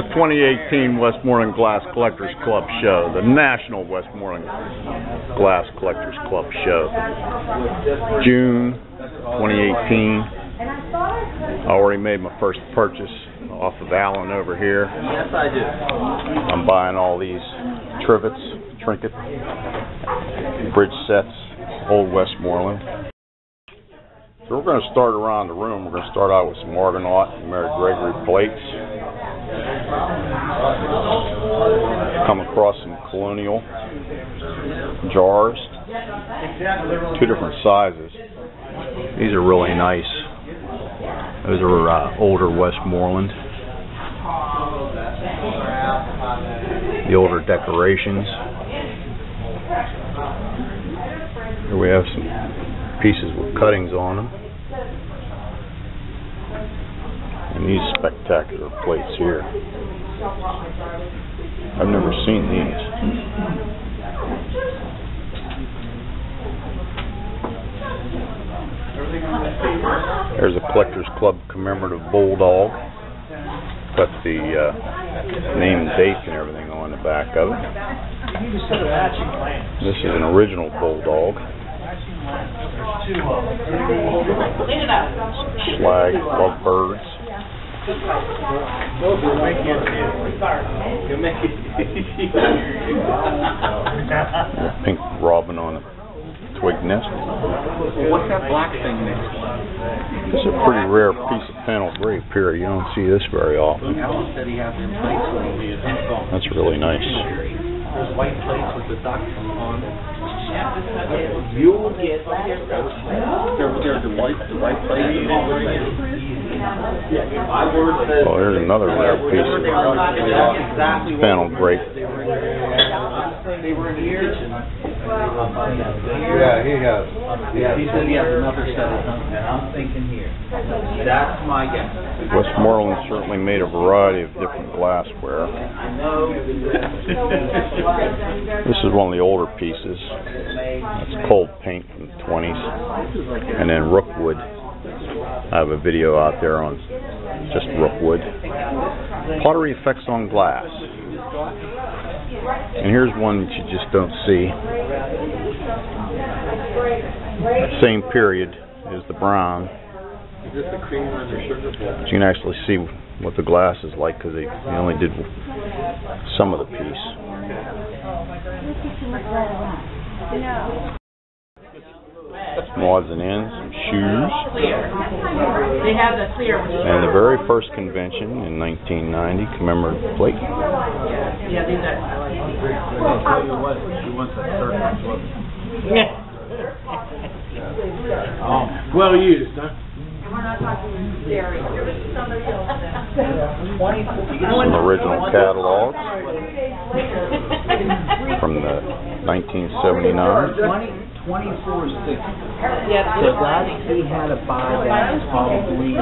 the 2018 Westmoreland Glass Collectors Club show, the National Westmoreland Glass Collectors Club show, June 2018. I already made my first purchase off of Alan over here. Yes, I do. I'm buying all these trivets, trinkets, bridge sets, old Westmoreland. So we're going to start around the room. We're going to start out with some Argonaut and Mary Gregory plates. Come across some Colonial jars. Two different sizes. These are really nice. Those are older Westmoreland. The older decorations. Here we have some pieces with cuttings on them. And these spectacular plates here. I've never seen these. There's a Collectors Club commemorative bulldog. Got the name, date, and everything on the back of it. This is an original bulldog. Flag, love birds. Pink robin on a twig nest. What's that black thing next to? This is a pretty rare piece of fennel grape here. You don't see this very often. That's really nice. There's white plates with the ducks on it. Oh, here's another rare piece of fennel grape. Yeah, he has. Yeah, he said he has another set of them, and I'm thinking here. That's my guess. Westmoreland certainly made a variety of different glassware. This is one of the older pieces. That's cold paint from the 20s. And then Rookwood. I have a video out there on just Rookwood. Pottery effects on glass. And here's one that you just don't see. That same period is the brown. But you can actually see what the glass is like because they only did some of the piece. Some odds and ends, some shoes. And the very first convention in 1990 commemorative plate. Well used, huh? Some original catalogs from the 1979. 24/6. So that he had a buy that is probably.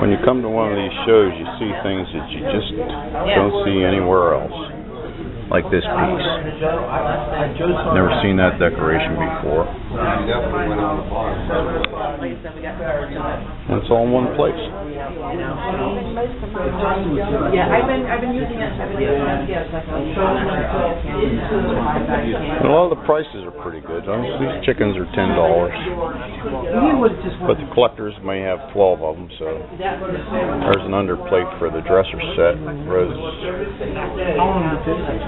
When you come to one of these shows, you see things that you just don't see anywhere else. Like this piece. Never seen that decoration before. And it's all in one place. Yeah, I've been using it. And a lot of the prices are pretty good. These chickens are $10. But the collectors may have 12 of them, so there's an underplate for the dresser set, roses.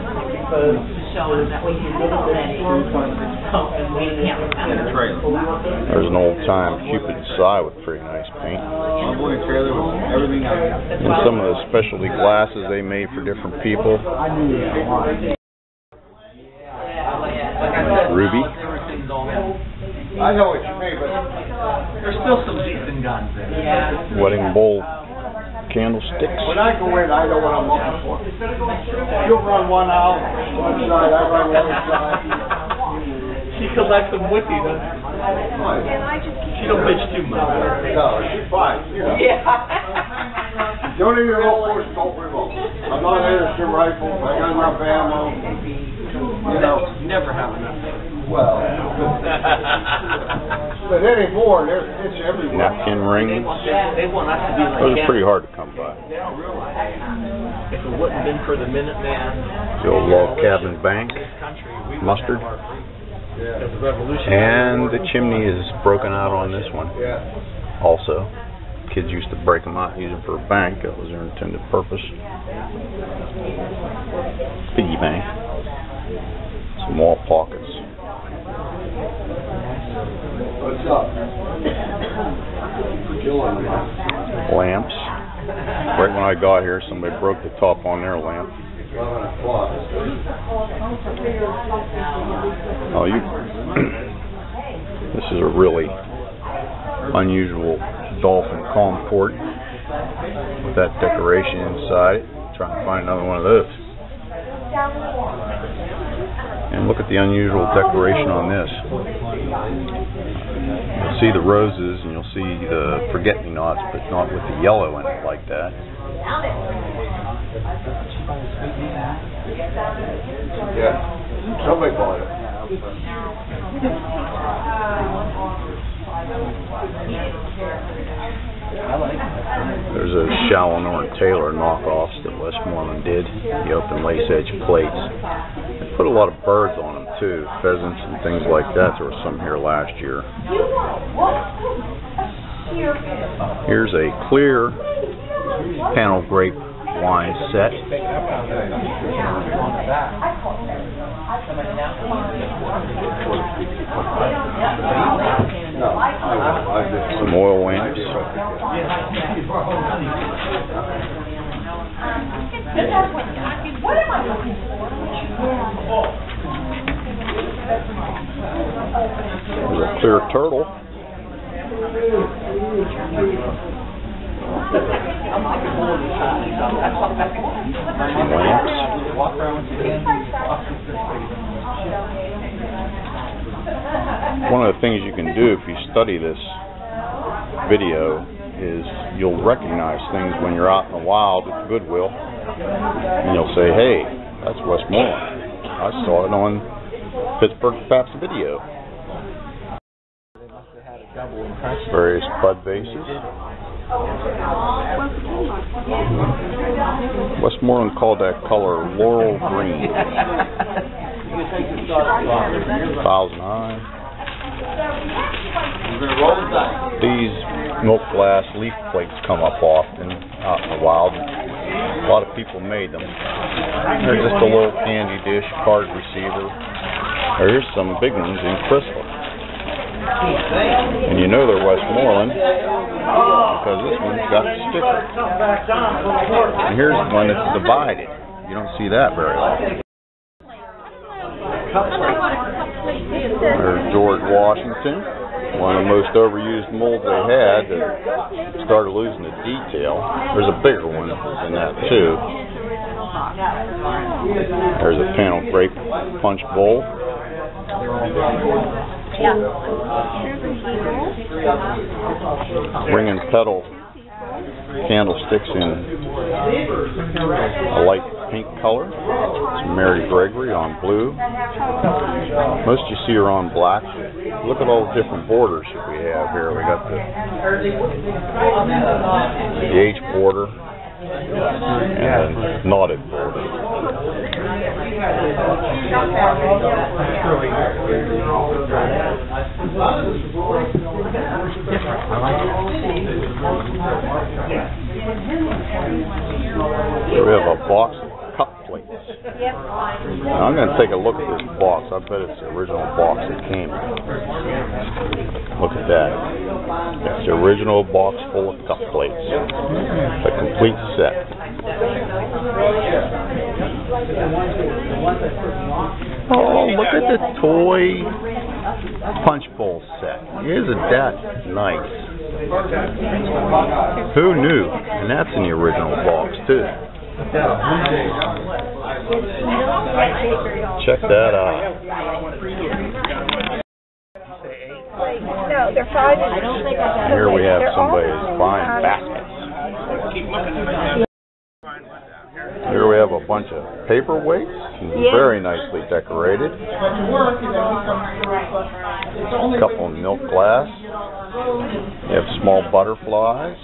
There's an old time Cupid's sigh with pretty nice paint. And some of the specialty glasses they made for different people. Ruby. I know what you mean, but there's still some decent guns there. Wedding bowl. Candlesticks. When I go in, I know what I'm looking for. You'll run one out, one side, I run the other side. She collects them with you, doesn't she? She don't bitch too much. No, she's fine. Yeah. Don't even roll force, don't revolt. I'm not interested in rifles, I got enough ammo. You know, you never have enough. Well. But anymore, it's everywhere. Napkin rings. Those are pretty hard to come by. They don't realize if it wouldn't have been for the Minuteman, the old log cabin bank, mustard, and the chimney is broken out on this one. Also, kids used to break them out, use them for a bank. That was their intended purpose. Piggy bank. Some wall pockets. What's up? Lamps. Right when I got here, somebody broke the top on their lamp. Oh, you. This is a really unusual dolphin calm port with that decoration inside it. I'm trying to find another one of those. And look at the unusual decoration on this. You'll see the roses and you'll see the forget-me-nots, but not with the yellow in it like that. Yeah, somebody bought it. There's a Shalinor and Taylor knockoffs that Westmoreland did, the open lace-edge plates. They put a lot of birds on them too, pheasants and things like that. There were some here last year. Here's a clear panel grape wine set. Some oil lamps. What am I looking for? There's a clear turtle. One of the things you can do if you study this video is you'll recognize things when you're out in the wild at the Goodwill, and you'll say, hey, that's Westmoreland. I saw it on Pittsburgh Pap's video. Various bud bases. Westmoreland called that color laurel green. 1,000 eyes. These milk glass leaf plates come up often out in the wild. A lot of people made them. They're just a little candy dish, card receiver. There's some big ones in crystal. And you know they're Westmoreland because this one's got the sticker. And here's one that's divided. You don't see that very often. There's George Washington, one of the most overused molds they had that started losing the detail. There's a bigger one than that too. There's a panel grape punch bowl. Ring and petal candlesticks in a light pink color. It's Mary Gregory on blue. Most you see are on black. Look at all the different borders that we have here. We got the H border and the knotted border. We have a box of cup plates. Now I'm going to take a look at this box. I bet it's the original box it came in. Look at that. It's the original box full of cup plates. It's a complete set. Oh, look at the toy punch bowl set. Isn't that nice? Who knew? And that's in the original box too. Check that out. No, they're 5 inches. Here we have somebody who's buying baskets. Here we have a bunch of paperweights, very nicely decorated. a couple of milk glass. You have small butterflies.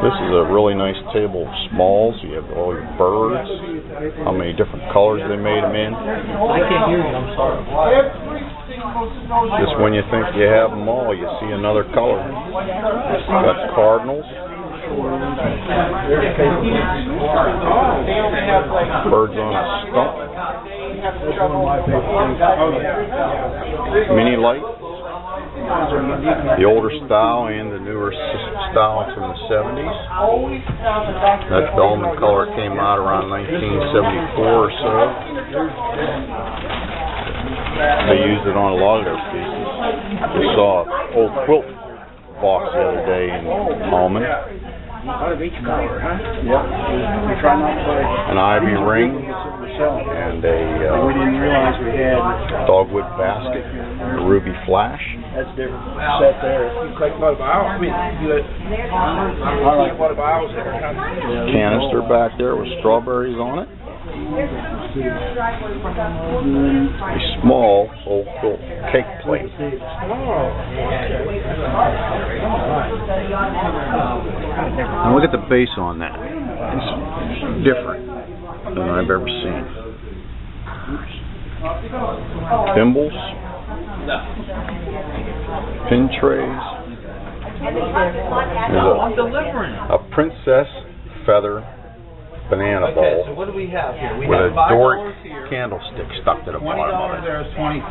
This is a really nice table of smalls. You have all your birds, how many different colors they made them in. I can't hear you, I'm sorry. Just when you think you have them all, you see another color. Got cardinals, birds on a stump, mini lights. The older style and the newer style from the 70s. That almond color came out around 1974 or so. They used it on a lot of their pieces. We saw an old quilt box the other day in almond. An ivy ring and a dogwood basket, a ruby flash. That's different. Set there. You collect photobios. I mean, you collect photobios there. Canister back there with strawberries on it. A small old cake plate. Now look at the base on that. It's different than I've ever seen. Thimbles. Pin trays. A princess feather banana bowl. So what do we have here? We with have a Doric candlestick stuck to the bottom of it. There's $25.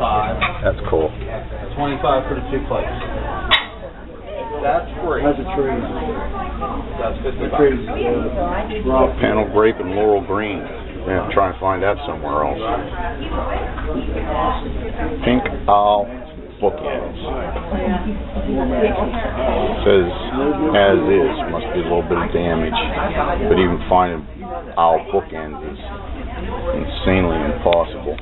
That's cool. $25 for the two plates. That's free. That's a tree. That's $50. Panel grape and laurel green. Yeah, try and find that somewhere else. Pink owl bookends. Says as is. Must be a little bit of damage. But even finding owl bookends is insanely impossible.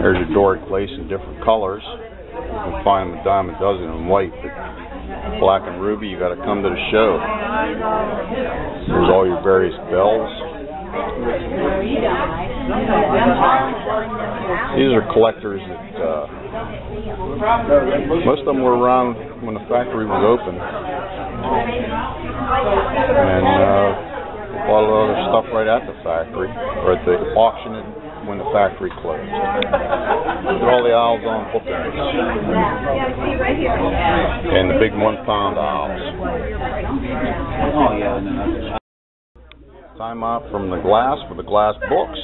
There's a Doric lace in different colors. You can find them a dime a dozen in white, but black and ruby, you got to come to the show. There's all your various bells. These are collectors that most of them were around when the factory was open, and a lot of other stuff right at the factory or at the auction when the factory closed. Look at all the owls on bookends and the big 1-pound owls. Time out from the glass for the glass books.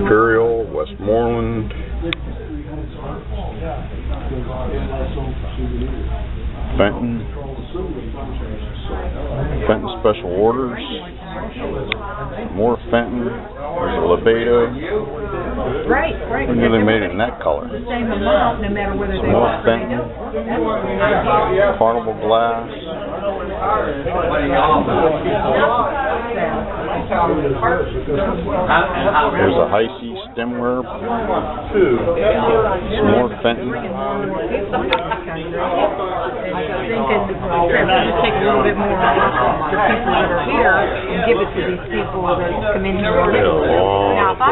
Imperial, Westmoreland. Fenton Special Orders. More Fenton. There's a Lebedo. Right. They really made it in that color. The same amount, no matter whether they more Fenton. Carnival glass. There's a high C stemware. Some more Fenton. I think it's take a little bit more for people that are here and give it to these people that come in here already. Now, if I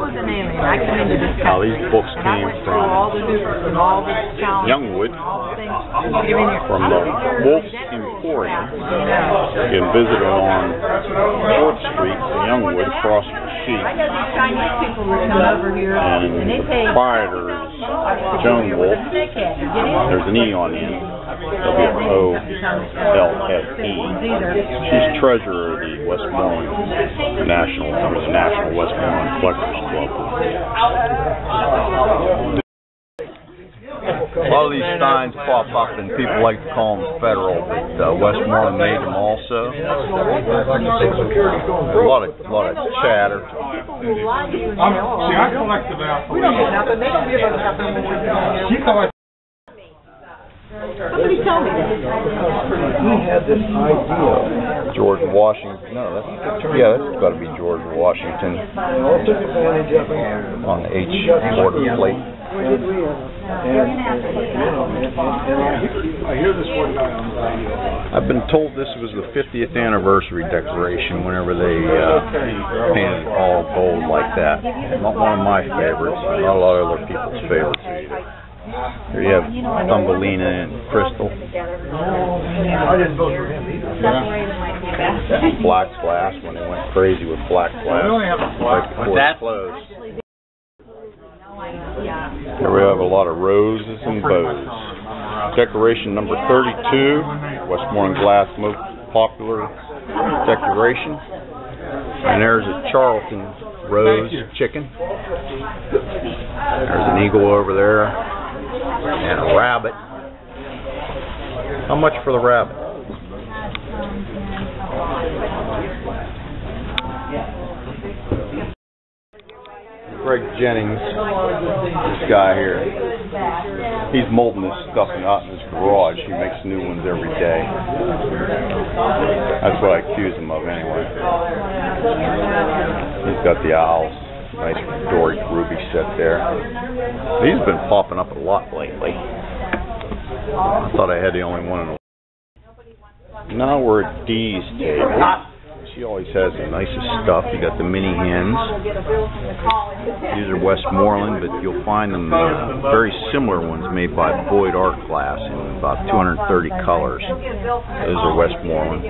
was an alien, I come into this country. Now, these books came from Youngwood, from the Wolf's Emporium. You can visit it on 4th Street, Youngwood, across the street. And the proprietor is Joan Wolf. There's an E on the end. W-O-L-F-E. She's treasurer of the Westmoreland National Westmoreland Collectors Club. A lot of these signs pop up, and people like to call them federal, but Westmoreland made them also. A lot of chatter. See, I collect about. We don't get nothing. They don't give us nothing. Somebody tell me that. He had this idea. George Washington. No, that's got to be George Washington on the H border plate. I hear this one guy on the radio. I've been told this was the 50th anniversary decoration whenever they painted all gold like that. Not one of my favorites, not a lot of other people's favorites either. Here you have Thumbelina and Crystal. I didn't vote for him either. Yeah. Black glass, when they went crazy with black glass. That's close. Here we have a lot of roses and bows. Decoration number 32, Westmoreland Glass, most popular decoration. And there's a Charlton rose chicken. There's an eagle over there. And a rabbit. How much for the rabbit? Greg Jennings, this guy here, he's molding this stuff out in his garage. He makes new ones every day. That's what I accuse him of anyway. He's got the owls, nice Doric ruby set there. These have been popping up a lot lately. I thought I had the only one in the world. Now we're at Dee's table. She always has the nicest stuff. You got the mini hens. These are Westmoreland, but you'll find them very similar ones made by Boyd Art Glass in about 230 colors. Those are Westmoreland.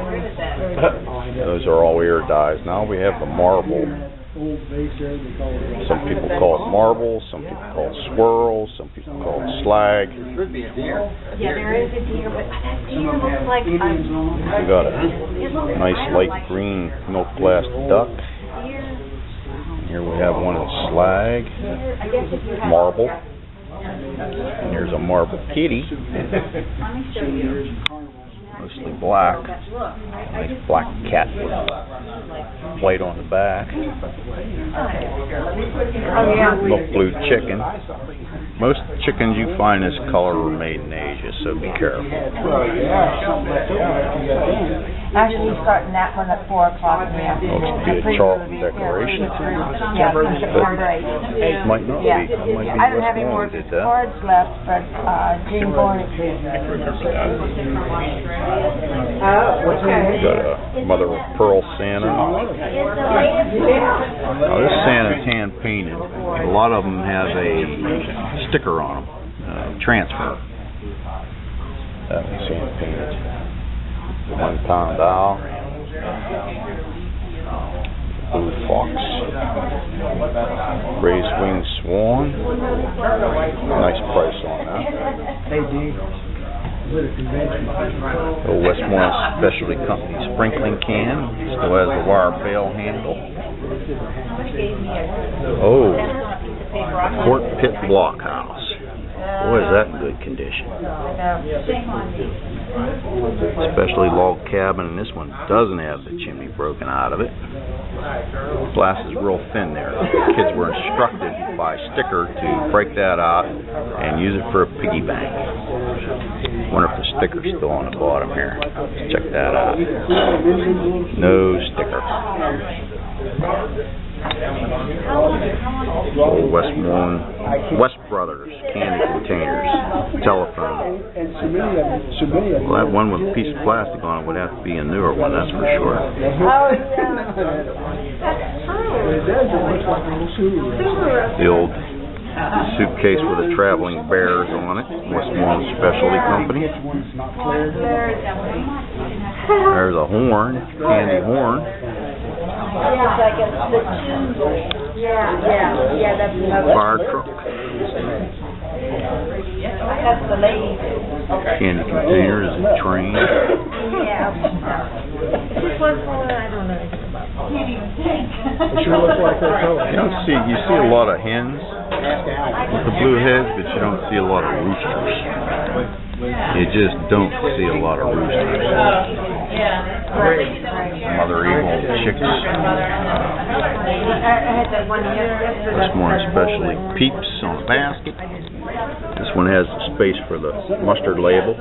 Those are all air dyes. Now we have the marble. Some people call it marble, some people call it swirl, some people call it slag. Could be a deer. Yeah, there is a deer, but that deer looks like a... We got a nice light green milk glass duck. Here we have one of the slag, marble, and here's a marble kitty. Mostly black. Nice black cat with a plate on the back. Little blue chicken. Most chickens you find this color are made in Asia, so be careful. Actually, starting that one at 4 o'clock. Looks to be a Charlton decoration. Yeah, it might not be. I don't have any more cards left, but Jane Bourne. I can remember that. We've got a mother of pearl Santa. Now this Santa's hand painted. A lot of them have a sticker on them, transfer. That one's hand painted. $1 owl. Blue fox. Raised winged swan. Nice price on that. The Westmoreland Specialty Company sprinkling can, still has the wire bale handle. Oh, Fort Pitt Blockhouse. Boy, is that in good condition. Especially log cabin, and this one doesn't have the chimney broken out of it. Glass is real thin there. The kids were instructed by Sticker to break that out and use it for a piggy bank. Wonder if the sticker's still on the bottom here. Let's check that out. No sticker. Old Westmoreland, West Brothers candy containers, telephone. Well, that one with a piece of plastic on it would have to be a newer one, that's for sure. The old suitcase with the traveling bears on it, Westmoreland Specialty Company. There's a horn, candy horn. Fire truck. Candy containers and train. You see a lot of hens with the blue heads, but you don't see a lot of roosters. You just don't see a lot of roosters. Mother Eagle chicks. Westmoreland Specialty peeps on a basket. This one has the space for the mustard label.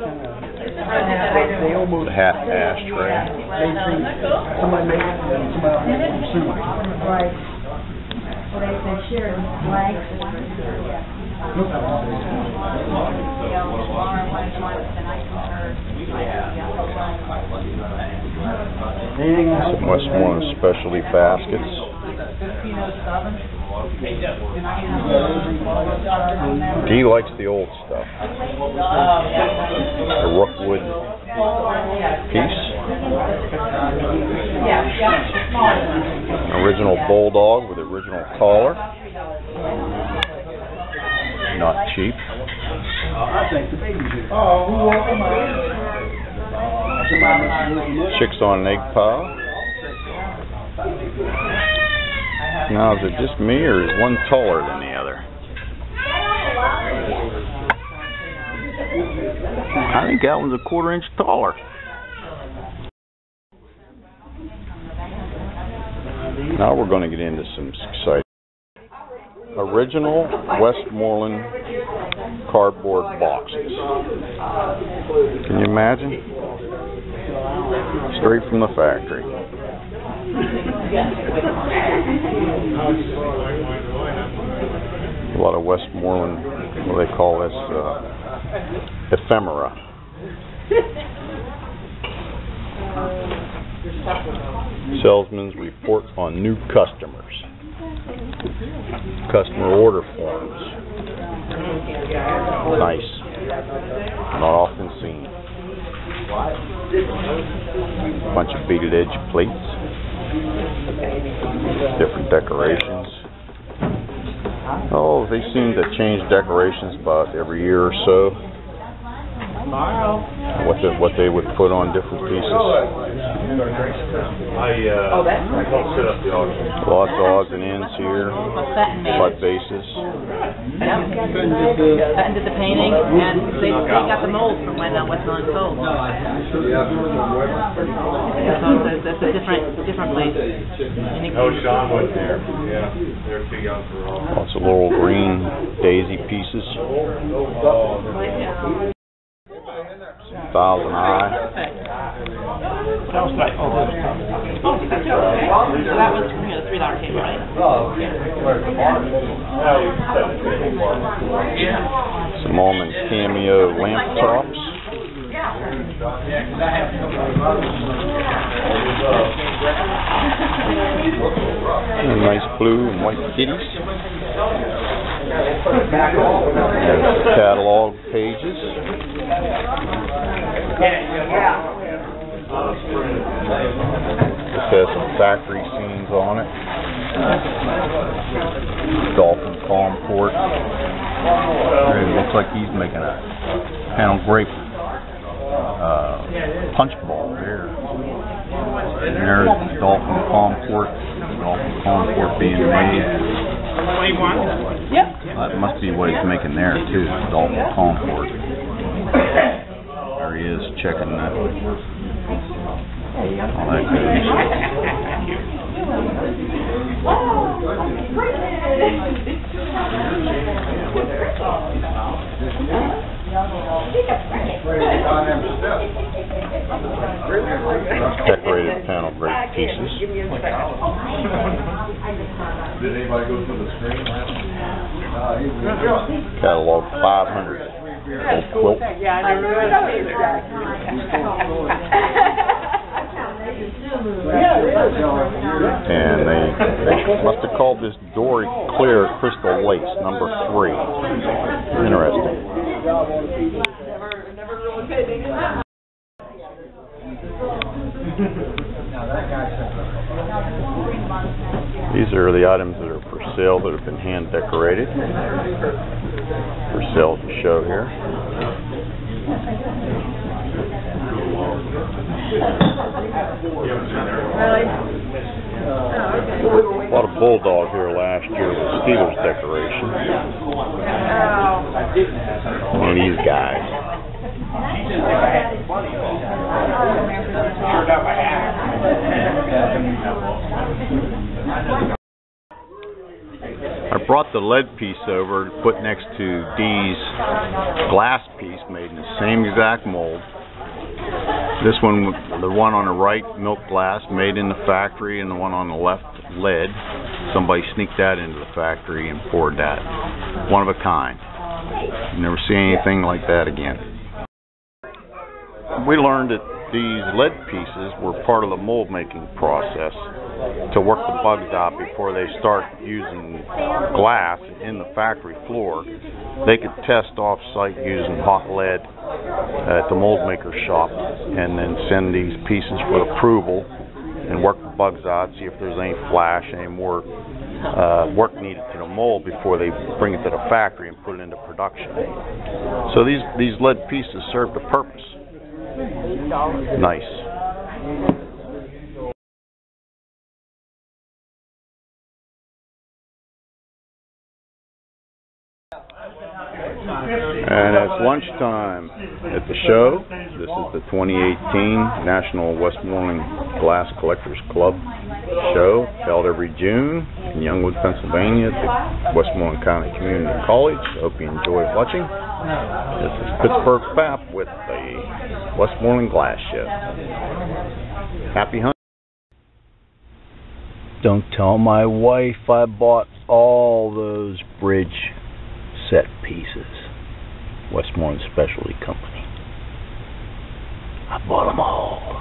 The hat ashtray. Some Westmoreland specialty baskets. Dee likes the old stuff. The Rookwood piece. Original Bulldog with original collar. Not cheap. Chicks on an egg pile. Now, is it just me or is one taller than the other? I think that one's a quarter-inch taller. Now we're going to get into some exciting. Original Westmoreland cardboard boxes. Can you imagine? Straight from the factory. A lot of Westmoreland, what do they call this? Ephemera. Salesmen's report on new customers. Customer order forms. Nice. Not often seen. Bunch of beaded edge plates. Different decorations. Oh, they seem to change decorations about every year or so. What they would put on different pieces. Lots of odds and ends here. Butt bases. Fenton did the painting, and they got the molds from when Westmoreland sold. That's a different place. Oh, Sean was there. Yeah, they're big out for all. Lots of laurel green daisy pieces. 1,000 high. Oh, that was the $3 table, right? Yeah. Some almond cameo lamp tops. And nice blue and white kitties. And catalog pages. This has some factory scenes on it. Dolphin palm port. It looks like he's making a panel grape punch ball there. And there's the dolphin palm port. Dolphin palm port being made. Yep. That must be what he's making there too. Dolphin palm port. There he is checking that. All that goodies. Decorated panel grape pieces. Did anybody go through the screen? Catalog 500. Old quilt. Yeah, I never and they must have called this Dory Clear Crystal Lace #3. Interesting. These are the items that are for sale that have been hand decorated. For sale to show here. Really? Bought a bulldog here last year with a Steelers decoration. One of these guys. I brought the lead piece over to put next to Dee's glass piece made in the same exact mold. This one, the one on the right, milk glass, made in the factory, and the one on the left, lead. Somebody sneaked that into the factory and poured that. One of a kind. never see anything like that again. We learned that these lead pieces were part of the mold making process to work the bugs out before they start using glass in the factory floor. They could test off-site using hot lead at the mold maker shop and then send these pieces for approval and work the bugs out, see if there's any flash, any more work needed to the mold before they bring it to the factory and put it into production. So these lead pieces served a purpose. Nice. And it's lunchtime at the show. This is the 2018 National Westmoreland Glass Collectors Club show, held every June in Youngwood, Pennsylvania at the Westmoreland County Community College. Hope you enjoy watching. This is Pittsburgh Pap with the Westmoreland Glass Show. Happy hunting. Don't tell my wife I bought all those bridge set pieces. Westmoreland Specialty Company. I bought them all.